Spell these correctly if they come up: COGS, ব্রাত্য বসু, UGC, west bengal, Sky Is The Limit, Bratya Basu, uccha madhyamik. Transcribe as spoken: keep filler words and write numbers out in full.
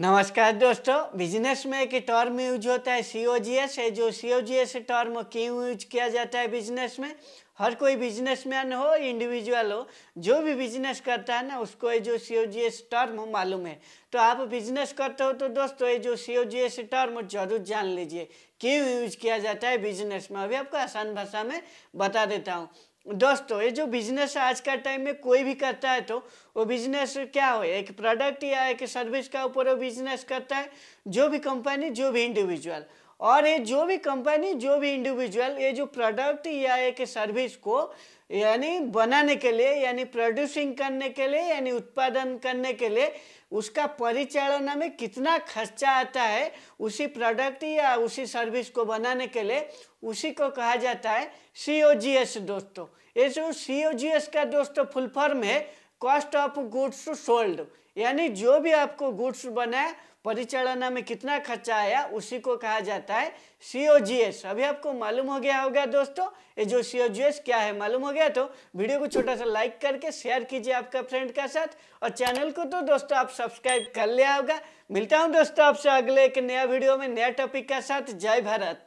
नमस्कार दोस्तों, बिजनेस में एक टर्म यूज होता है सी ओ जी एस है। जो C O G S term क्यों यूज किया जाता है बिजनेस में? हर कोई बिजनेसमैन हो, इंडिविजुअल हो, जो भी बिजनेस करता है ना, उसको ये जो C O G S term मालूम है। तो आप बिजनेस करते हो तो दोस्तों ये जो C O G S term जरूर जान लीजिए क्यों यूज किया जाता है बिजनेस में। अभी आपको आसान भाषा में बता देता हूँ दोस्तों। ये जो बिजनेस आज का टाइम में कोई भी करता है तो वो बिजनेस क्या हो, एक प्रोडक्ट या एक सर्विस का ऊपर वो बिजनेस करता है, जो भी कंपनी जो भी इंडिविजुअल। और ये जो भी कंपनी जो भी इंडिविजुअल ये जो प्रोडक्ट या एक सर्विस को यानी बनाने के लिए, यानी प्रोड्यूसिंग करने के लिए, यानी उत्पादन करने के लिए उसका परिचालन में कितना खर्चा आता है उसी प्रोडक्ट या उसी सर्विस को बनाने के लिए, उसी को कहा जाता है सी ओ जी एस दोस्तों। ये जो सी ओ जी एस का दोस्तों फुल फॉर्म है कॉस्ट ऑफ गुड्स सोल्ड, यानी जो भी आपको गुड्स बनाए परिचालन में कितना खर्चा आया उसी को कहा जाता है सी ओ जी एस। अभी आपको मालूम हो गया होगा दोस्तों ये जो सी ओ जी एस क्या है, मालूम हो गया तो वीडियो को छोटा सा लाइक करके शेयर कीजिए आपका फ्रेंड के साथ, और चैनल को तो दोस्तों आप सब्सक्राइब कर लिया होगा। मिलता हूँ दोस्तों आपसे अगले एक नया वीडियो में नया टॉपिक के साथ। जय भारत।